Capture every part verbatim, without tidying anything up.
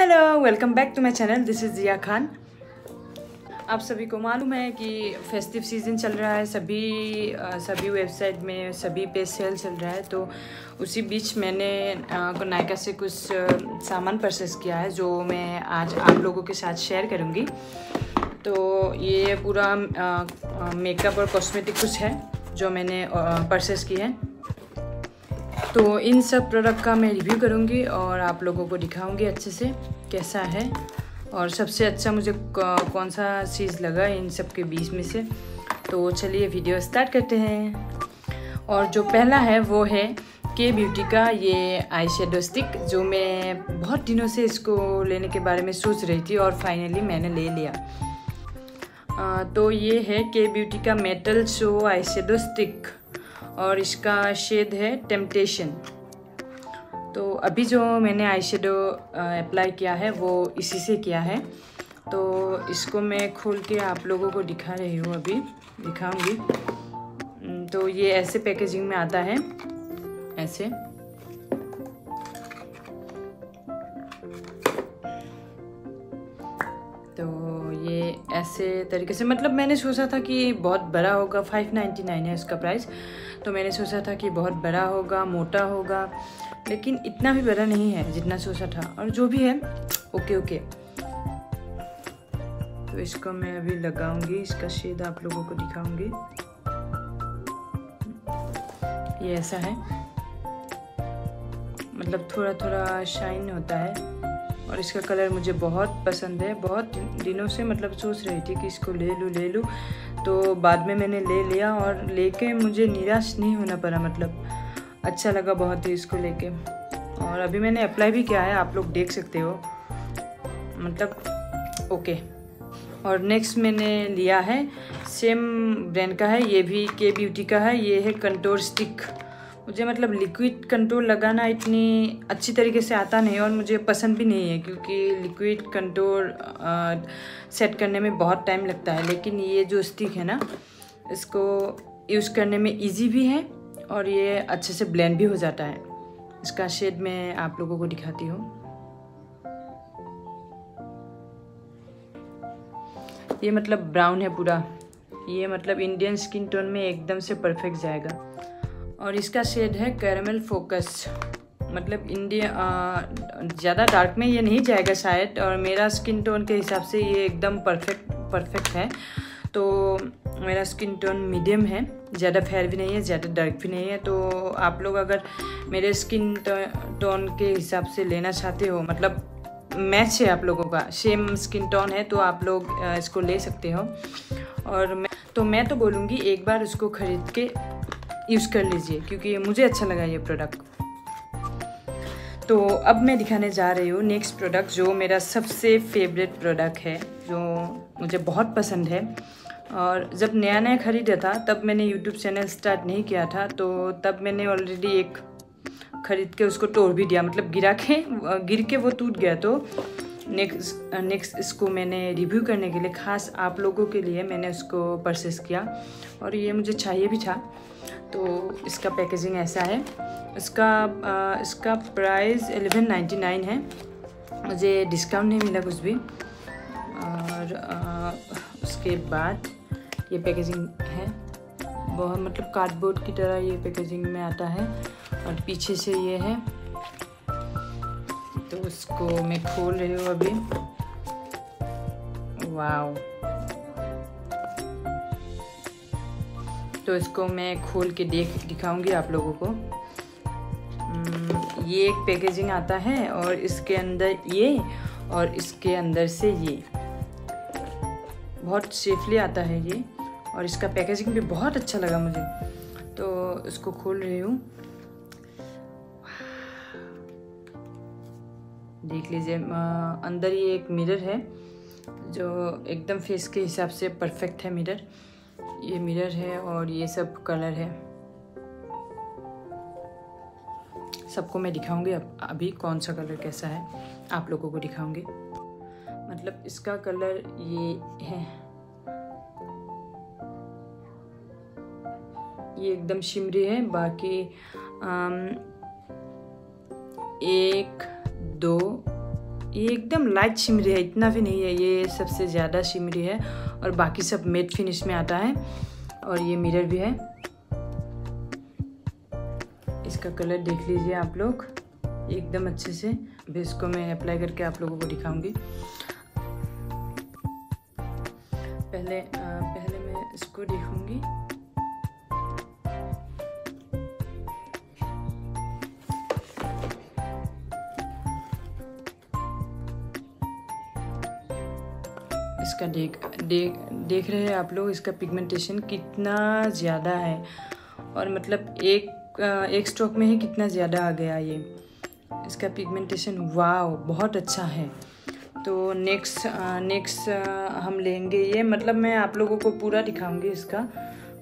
Hello, welcome back to my channel. This is Zia Khan. आप सभी को मालूम है कि फेस्टिव सीज़न चल रहा है, सभी सभी वेबसाइट में सभी पे सेल चल रहा है। तो उसी बीच मैंने नायका से कुछ सामान परचेस किया है जो मैं आज आप लोगों के साथ शेयर करूंगी। तो ये पूरा मेकअप और कॉस्मेटिक कुछ है जो मैंने परचेस की है। तो इन सब प्रोडक्ट का मैं रिव्यू करूंगी और आप लोगों को दिखाऊंगी अच्छे से कैसा है और सबसे अच्छा मुझे कौन सा चीज़ लगा इन सब के बीच में से। तो चलिए वीडियो स्टार्ट करते हैं। और जो पहला है वो है के ब्यूटी का ये आई शेडो स्टिक, जो मैं बहुत दिनों से इसको लेने के बारे में सोच रही थी और फाइनली मैंने ले लिया। आ, तो ये है के ब्यूटी का metal show eye shadow stick और इसका शेड है टेम्पटेशन। तो अभी जो मैंने आई शेडो अप्लाई किया है वो इसी से किया है। तो इसको मैं खोल के आप लोगों को दिखा रही हूँ, अभी दिखाऊंगी। तो ये ऐसे पैकेजिंग में आता है, ऐसे। तो ये ऐसे तरीके से, मतलब मैंने सोचा था कि बहुत बड़ा होगा, फाइव नाइन्टी नाइन है इसका प्राइस। तो मैंने सोचा था कि बहुत बड़ा होगा, मोटा होगा, लेकिन इतना भी बड़ा नहीं है जितना सोचा था। और जो भी है ओके ओके। तो इसको मैं अभी लगाऊंगी, इसका शेड आप लोगों को दिखाऊंगी। ये ऐसा है, मतलब थोड़ा थोड़ा शाइन होता है और इसका कलर मुझे बहुत पसंद है। बहुत दिनों से मतलब सोच रही थी कि इसको ले लूँ ले लूँ तो बाद में मैंने ले लिया और लेके मुझे निराश नहीं होना पड़ा, मतलब अच्छा लगा बहुत ही इसको लेके। और अभी मैंने अप्लाई भी किया है, आप लोग देख सकते हो, मतलब ओके। और नेक्स्ट मैंने लिया है, सेम ब्रांड का है, ये भी के ब्यूटी का है, ये है कंटूर स्टिक। मुझे मतलब लिक्विड कंटूर लगाना इतनी अच्छी तरीके से आता नहीं और मुझे पसंद भी नहीं है, क्योंकि लिक्विड कंटूर सेट करने में बहुत टाइम लगता है। लेकिन ये जो स्टिक है ना, इसको यूज़ करने में इजी भी है और ये अच्छे से ब्लेंड भी हो जाता है। इसका शेड मैं आप लोगों को दिखाती हूँ। ये मतलब ब्राउन है पूरा, ये मतलब इंडियन स्किन टोन में एकदम से परफेक्ट जाएगा। और इसका शेड है कैरमल फोकस, मतलब इंडिया ज़्यादा डार्क में ये नहीं जाएगा शायद, और मेरा स्किन टोन के हिसाब से ये एकदम परफेक्ट परफेक्ट है। तो मेरा स्किन टोन मीडियम है, ज़्यादा फेयर भी नहीं है, ज़्यादा डार्क भी नहीं है। तो आप लोग अगर मेरे स्किन टोन के हिसाब से लेना चाहते हो, मतलब मैच है आप लोगों का, सेम स्किन टोन है, तो आप लोग इसको ले सकते हो। और मैं तो मैं तो बोलूँगी एक बार उसको ख़रीद के यूज़ कर लीजिए, क्योंकि मुझे अच्छा लगा ये प्रोडक्ट। तो अब मैं दिखाने जा रही हूँ नेक्स्ट प्रोडक्ट, जो मेरा सबसे फेवरेट प्रोडक्ट है, जो मुझे बहुत पसंद है। और जब नया नया ख़रीदा था तब मैंने यूट्यूब चैनल स्टार्ट नहीं किया था, तो तब मैंने ऑलरेडी एक ख़रीद के उसको तोड़ भी दिया, मतलब गिरा के गिर के वो टूट गया। तो नेक्स्ट नेक्स्ट इसको मैंने रिव्यू करने के लिए, ख़ास आप लोगों के लिए मैंने उसको परचेस किया और ये मुझे चाहिए भी था। तो इसका पैकेजिंग ऐसा है, इसका आ, इसका प्राइस इलेवन नाइन्टी नाइन है। मुझे डिस्काउंट नहीं मिला कुछ भी। और आ, उसके बाद ये पैकेजिंग है, बहुत मतलब कार्डबोर्ड की तरह ये पैकेजिंग में आता है और पीछे से ये है। तो उसको मैं खोल रही हूँ अभी। वाओ! तो इसको मैं खोल के देख दिखाऊंगी आप लोगों को। ये एक पैकेजिंग आता है और इसके अंदर ये और इसके अंदर से ये, बहुत सेफली आता है ये। और इसका पैकेजिंग भी बहुत अच्छा लगा मुझे, तो इसको खोल रही हूँ। देख लीजिए, अंदर ये एक मिरर है जो एकदम फेस के हिसाब से परफेक्ट है। मिरर ये मिरर है और ये सब कलर है, सबको मैं दिखाऊंगी अब अभी कौन सा कलर कैसा है, आप लोगों को दिखाऊंगी। मतलब इसका कलर ये है, ये एकदम शिमरी है। बाकी आम, एक दो ये एकदम लाइट शिमरी है, इतना भी नहीं है, ये सबसे ज़्यादा शिमरी है और बाकी सब मेट फिनिश में आता है। और ये मिरर भी है, इसका कलर देख लीजिए आप लोग एकदम अच्छे से। अभी इसको मैं अप्लाई करके आप लोगों को दिखाऊंगी। पहले पहले मैं इसको देखूंगी। इसका देख देख देख रहे हैं आप लोग, इसका पिगमेंटेशन कितना ज़्यादा है और मतलब एक एक स्ट्रोक में ही कितना ज़्यादा आ गया ये, इसका पिगमेंटेशन वाव बहुत अच्छा है। तो नेक्स्ट नेक्स्ट हम लेंगे ये, मतलब मैं आप लोगों को पूरा दिखाऊंगी इसका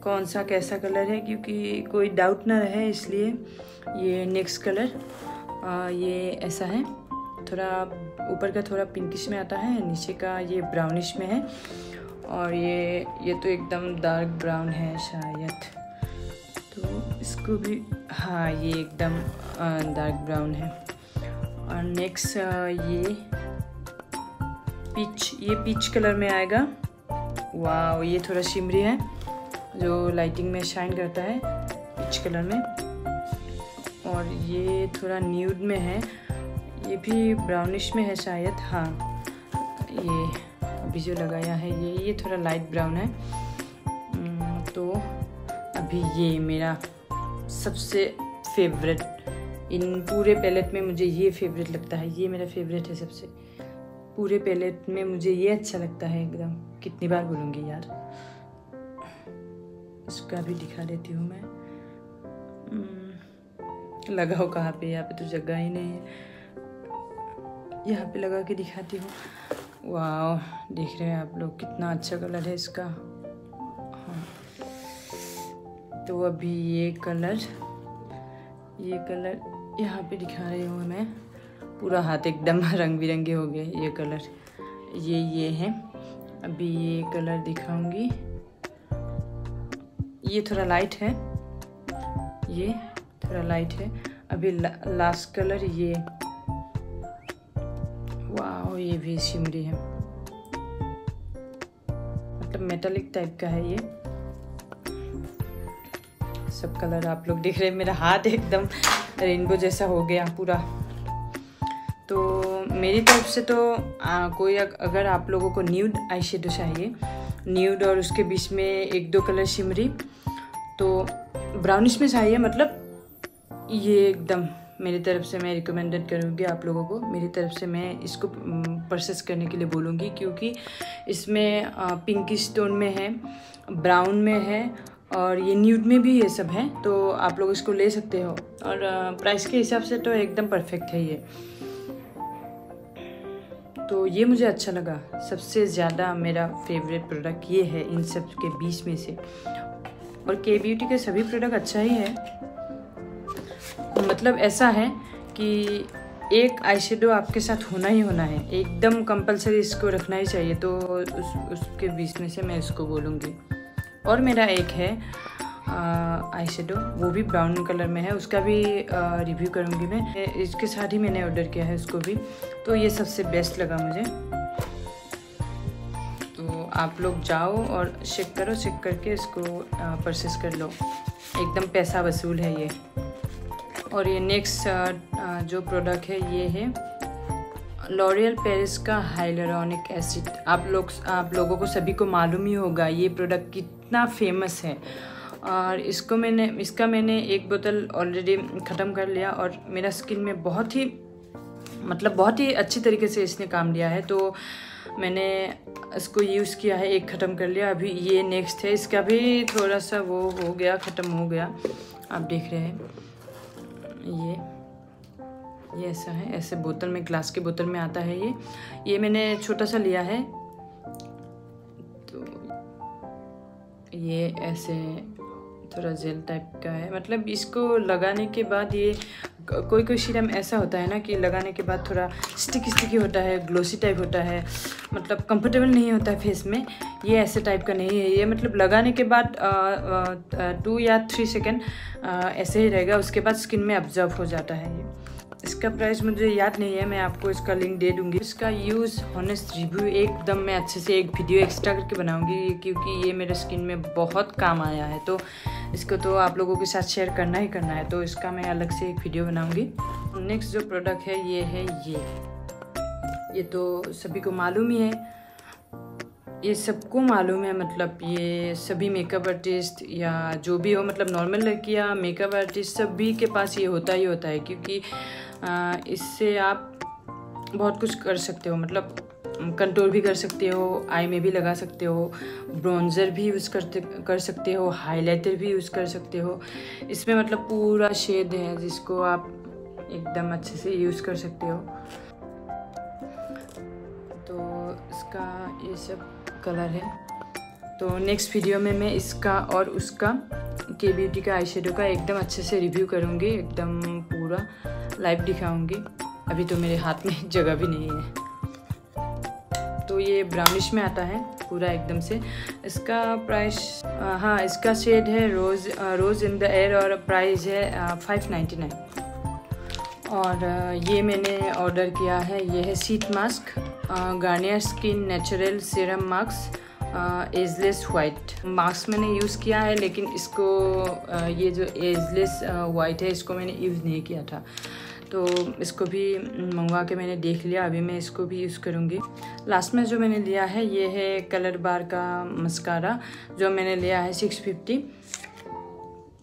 कौन सा कैसा कलर है, क्योंकि कोई डाउट ना रहे इसलिए। ये नेक्स्ट कलर आ, ये ऐसा है, थोड़ा ऊपर का थोड़ा पिंकिश में आता है, नीचे का ये ब्राउनिश में है। और ये ये तो एकदम डार्क ब्राउन है शायद, तो इसको भी, हाँ ये एकदम डार्क ब्राउन है। और नेक्स्ट ये पीच, ये पीच कलर में आएगा। वाह, ये थोड़ा शिमरी है जो लाइटिंग में शाइन करता है पीच कलर में। और ये थोड़ा न्यूड में है, ये भी ब्राउनिश में है शायद, हाँ ये अभी जो लगाया है ये ये थोड़ा लाइट ब्राउन है। तो अभी ये मेरा सबसे फेवरेट इन पूरे पैलेट में मुझे ये फेवरेट लगता है, ये मेरा फेवरेट है सबसे पूरे पैलेट में, मुझे ये अच्छा लगता है एकदम। कितनी बार बोलूँगी यार, इसका भी दिखा देती हूँ मैं। लगाओ कहाँ पे, यहाँ पे तो जगह ही नहीं है, यहाँ पे लगा के दिखाती हूँ। वाह, देख रहे हैं आप लोग कितना अच्छा कलर है इसका। हाँ तो अभी ये कलर ये कलर यहाँ पे दिखा रही हूँ मैं, पूरा हाथ एकदम रंग बिरंगे हो गए। ये कलर ये ये है, अभी ये कलर दिखाऊंगी। ये थोड़ा लाइट है, ये थोड़ा लाइट है। अभी ला, लास्ट कलर ये, ये भी शिमरी है, मतलब मेटालिक टाइप का है ये। सब कलर आप लोग देख रहे हैं, मेरा हाथ एकदम रेनबो जैसा हो गया पूरा। तो मेरी तरफ से तो आ, कोई अगर आप लोगों को न्यूड आई शेडो चाहिए, न्यूड और उसके बीच में एक दो कलर शिमरी, तो ब्राउनिश में चाहिए, मतलब ये एकदम मेरी तरफ से मैं रिकमेंडेड करूँगी आप लोगों को। मेरी तरफ से मैं इसको परचेस करने के लिए बोलूँगी, क्योंकि इसमें पिंकिश टोन में है, ब्राउन में है और ये न्यूड में भी ये सब है, तो आप लोग इसको ले सकते हो। और प्राइस के हिसाब से तो एकदम परफेक्ट है ये। तो ये मुझे अच्छा लगा, सबसे ज़्यादा मेरा फेवरेट प्रोडक्ट ये है इन सब के बीच में से। और के ब्यूटी के सभी प्रोडक्ट अच्छा ही है, मतलब ऐसा है कि एक आईशेडो आपके साथ होना ही होना है, एकदम कंपलसरी इसको रखना ही चाहिए। तो उस उसके बीच में से मैं इसको बोलूँगी। और मेरा एक है आईशेडो, वो भी ब्राउन कलर में है, उसका भी रिव्यू करूँगी मैं। इसके साथ ही मैंने ऑर्डर किया है उसको भी, तो ये सबसे बेस्ट लगा मुझे। तो आप लोग जाओ और चेक करो, चेक करके इसको परचेस कर लो, एकदम पैसा वसूल है ये। और ये नेक्स्ट जो प्रोडक्ट है ये है लॉरियल पेरिस का हाइलुरोनिक एसिड। आप लोग आप लोगों को सभी को मालूम ही होगा ये प्रोडक्ट कितना फेमस है। और इसको मैंने इसका मैंने एक बोतल ऑलरेडी ख़त्म कर लिया और मेरा स्किन में बहुत ही मतलब बहुत ही अच्छी तरीके से इसने काम लिया है। तो मैंने इसको यूज़ किया है, एक ख़त्म कर लिया, अभी ये नेक्स्ट है। इसका भी थोड़ा सा वो हो गया, ख़त्म हो गया, आप देख रहे हैं। ये ये ऐसा है, ऐसे बोतल में, ग्लास के बोतल में आता है ये। ये मैंने छोटा सा लिया है, तो ये ऐसे थोड़ा जेल टाइप का है, मतलब इसको लगाने के बाद ये कोई कोई सीरम ऐसा होता है ना कि लगाने के बाद थोड़ा स्टिकी स्टिकी होता है, ग्लोसी टाइप होता है, मतलब कंफर्टेबल नहीं होता है फेस में। ये ऐसे टाइप का नहीं है ये, मतलब लगाने के बाद टू या थ्री सेकेंड ऐसे ही रहेगा, उसके बाद स्किन में ऑब्जर्व हो जाता है ये। इसका प्राइस मुझे याद नहीं है, मैं आपको इसका लिंक दे दूंगी। इसका यूज़ हॉनेस्ट रिव्यू एकदम मैं अच्छे से एक वीडियो एक्स्ट्रा करके बनाऊंगी क्योंकि ये मेरे स्किन में बहुत काम आया है, तो इसको तो आप लोगों के साथ शेयर करना ही करना है, तो इसका मैं अलग से एक वीडियो बनाऊँगी। नेक्स्ट जो प्रोडक्ट है ये है ये ये तो सभी को मालूम ही है, ये सबको मालूम है, मतलब ये सभी मेकअप आर्टिस्ट या जो भी हो, मतलब नॉर्मल लड़की या मेकअप आर्टिस्ट सभी के पास ये होता ही होता है, क्योंकि इससे आप बहुत कुछ कर सकते हो, मतलब कंटूर भी कर सकते हो, आई में भी लगा सकते हो, ब्रोंजर भी यूज़ करते कर सकते हो, हाइलाइटर भी यूज़ कर सकते हो। इसमें मतलब पूरा शेड है जिसको आप एकदम अच्छे से यूज़ कर सकते हो। तो इसका ये सब कलर है, तो नेक्स्ट वीडियो में मैं इसका और उसका के ब्यूटी का आई शेडो का एकदम अच्छे से रिव्यू करूँगी, एकदम पूरा लाइव दिखाऊँगी। अभी तो मेरे हाथ में जगह भी नहीं है। तो ये ब्राउनिश में आता है पूरा एकदम से। इसका प्राइस, हाँ इसका शेड है rose rose in the air और प्राइस है फाइव नाइन्टी नाइन। और ये मैंने ऑर्डर किया है, ये है sheet mask Garnier skin natural serum mask ageless white mask मैंने यूज़ किया है, लेकिन इसको आ, ये जो एजलेस वाइट है इसको मैंने यूज़ नहीं किया था, तो इसको भी मंगवा के मैंने देख लिया, अभी मैं इसको भी यूज़ करूँगी। लास्ट में जो मैंने लिया है ये है कलर बार का मस्कारा, जो मैंने लिया है सिक्स फिफ्टी।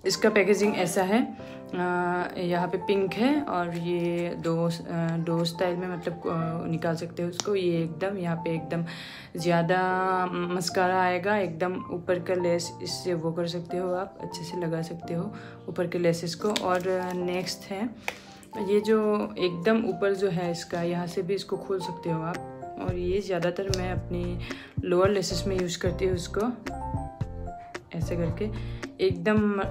इसका पैकेजिंग ऐसा है, यहाँ पे पिंक है और ये दो दो स्टाइल में मतलब निकाल सकते हो उसको। ये एकदम यहाँ पे एकदम ज़्यादा मस्कारा आएगा, एकदम ऊपर का लेस इससे वो कर सकते हो, आप अच्छे से लगा सकते हो ऊपर के लेसेस को। और नेक्स्ट है ये जो एकदम ऊपर जो है इसका, यहाँ से भी इसको खोल सकते हो आप, और ये ज़्यादातर मैं अपनी लोअर लेसेस में यूज़ करती हूँ इसको, ऐसे करके एकदम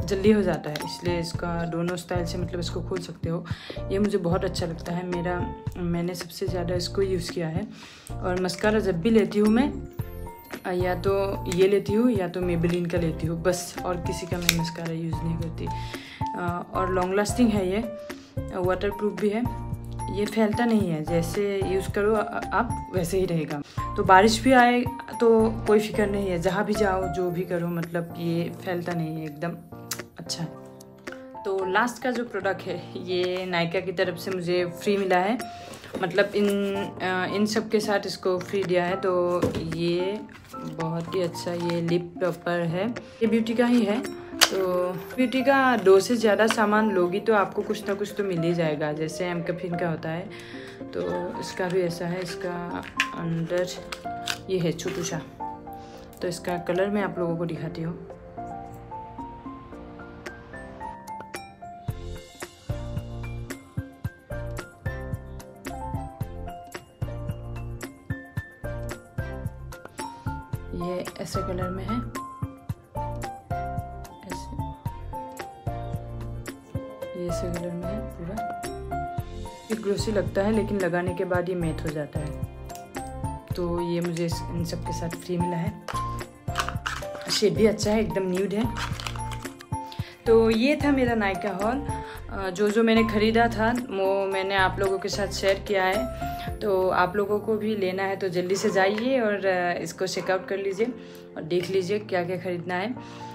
जल्दी हो जाता है, इसलिए इसका दोनों स्टाइल से मतलब इसको खोल सकते हो। ये मुझे बहुत अच्छा लगता है, मेरा मैंने सबसे ज़्यादा इसको यूज़ किया है। और मस्कारा जब भी लेती हूँ मैं, या तो ये लेती हूँ या तो मेबेलिन का लेती हूँ बस, और किसी का मैं मस्कारा यूज़ नहीं करती। और लॉन्ग लास्टिंग है, ये वाटरप्रूफ भी है, ये फैलता नहीं है, जैसे यूज़ करो आप वैसे ही रहेगा। तो बारिश भी आए तो कोई फिक्र नहीं है, जहाँ भी जाओ जो भी करो, मतलब ये फैलता नहीं है, एकदम अच्छा है। तो लास्ट का जो प्रोडक्ट है ये नायका की तरफ से मुझे फ्री मिला है, मतलब इन इन सब के साथ इसको फ्री दिया है, तो ये बहुत ही अच्छा, ये लिप पेपर है, ये ब्यूटी का ही है। तो ब्यूटी का दो से ज़्यादा सामान लोगी तो आपको कुछ ना कुछ तो मिल ही जाएगा, जैसे एम कैफीन का होता है तो इसका भी ऐसा है। इसका अंदर ये है छोटू सा, तो इसका कलर मैं आप लोगों को दिखाती हूँ। ये ऐसे कलर में है, ये ऐसे कलर में है पूरा, ये ग्लोसी लगता है लेकिन लगाने के बाद ये मैट हो जाता है। तो ये मुझे इन सब के साथ फ्री मिला है, शेड भी अच्छा है, एकदम न्यूड है। तो ये था मेरा नायका हॉल, जो जो मैंने ख़रीदा था वो मैंने आप लोगों के साथ शेयर किया है, तो आप लोगों को भी लेना है तो जल्दी से जाइए और इसको चेकआउट कर लीजिए और देख लीजिए क्या क्या ख़रीदना है।